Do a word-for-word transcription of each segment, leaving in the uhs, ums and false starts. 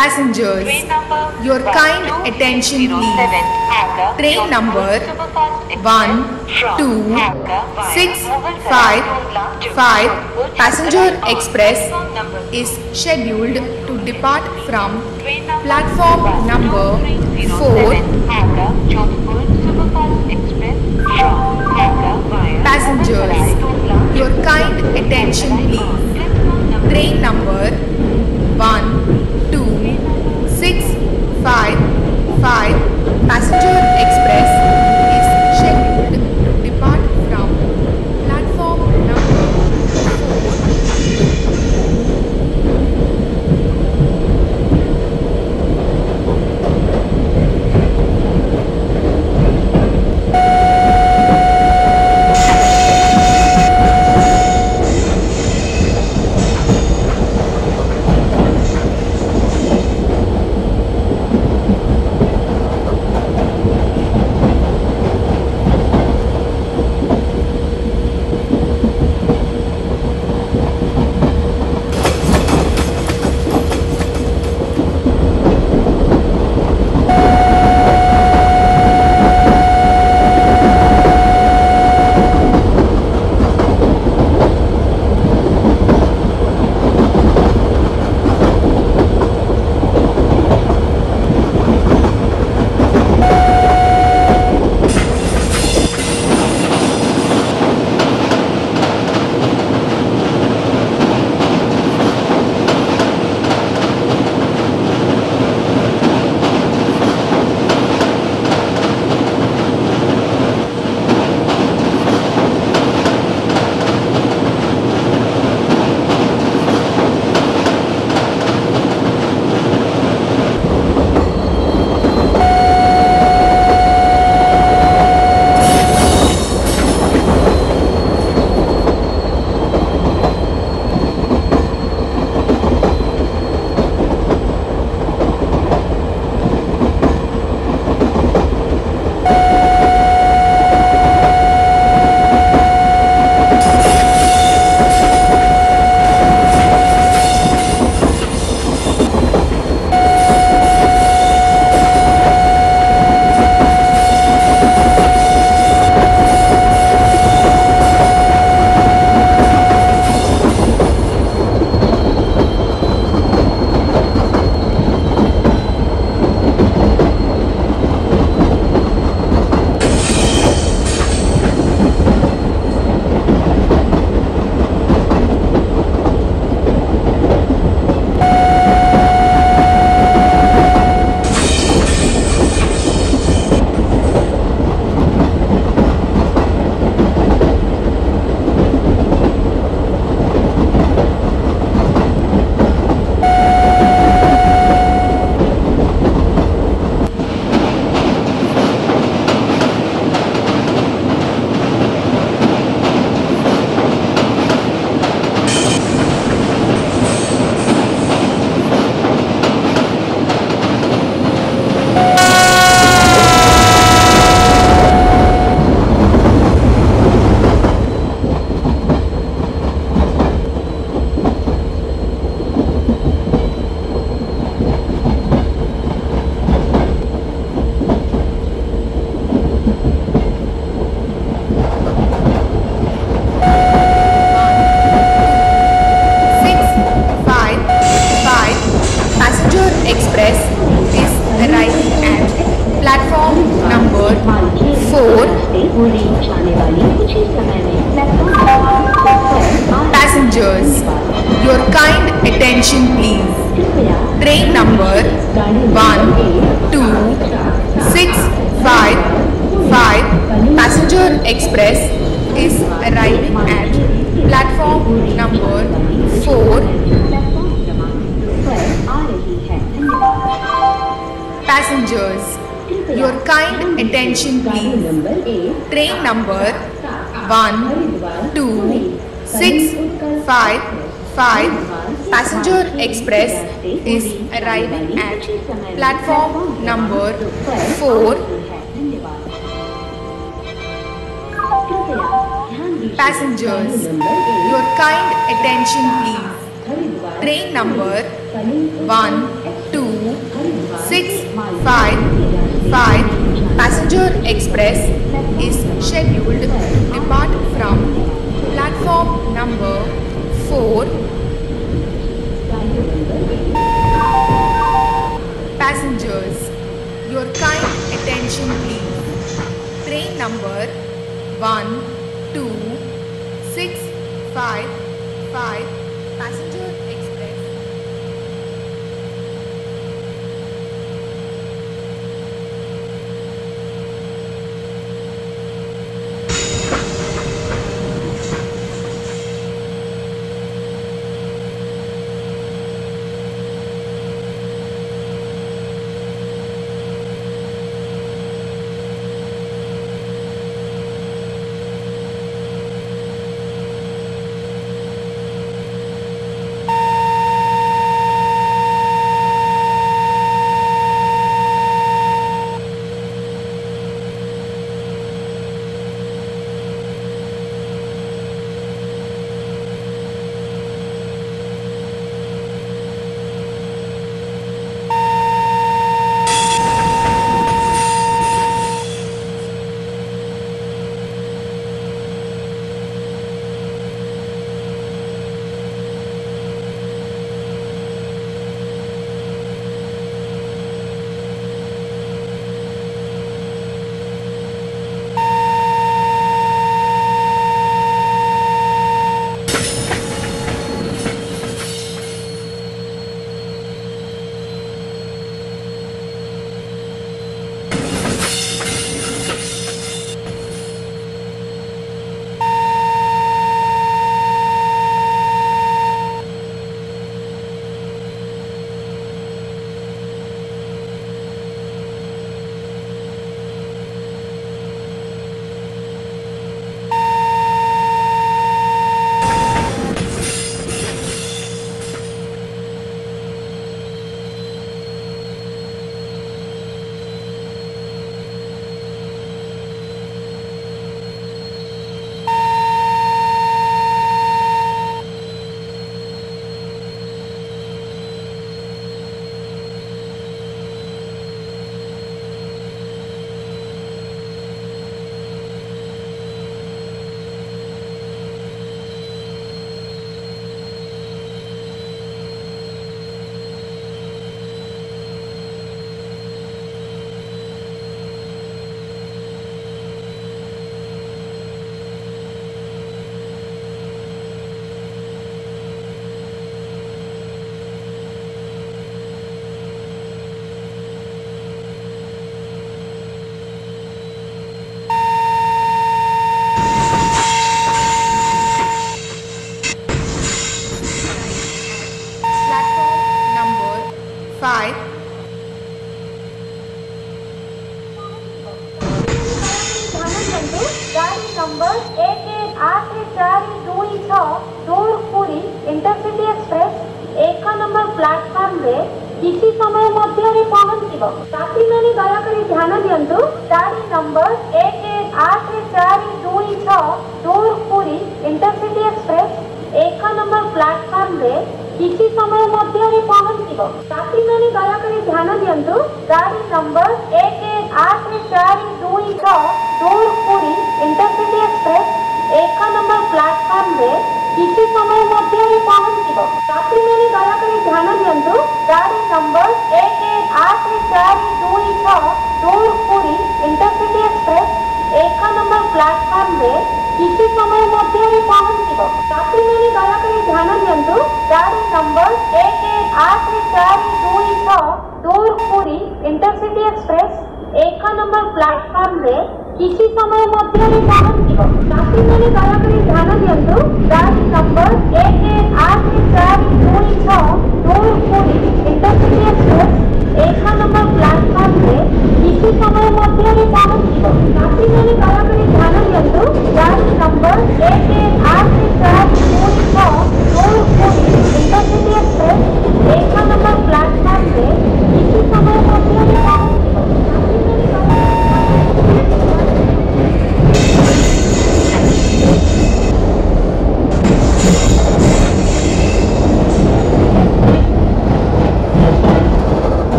passengers, your kind attention please. Train number one two six five five Passenger Express is scheduled to depart from platform number four. Passengers, your kind attention please. Train number one two six five five Passenger Express is scheduled to depart from platform number four. Passengers, your kind attention please. Train number one two six five five Passenger Express is scheduled to depart from platform number four. Passengers, your kind attention please. Train number one two six five five Passenger Express.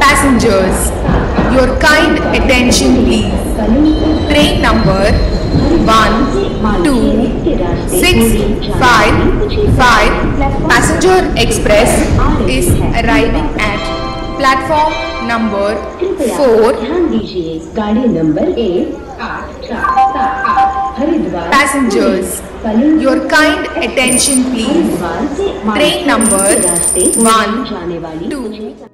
Passengers, your kind attention please. Train number one two six five five Passenger Express is arriving at platform number four. Passengers, your kind attention please. Train number one two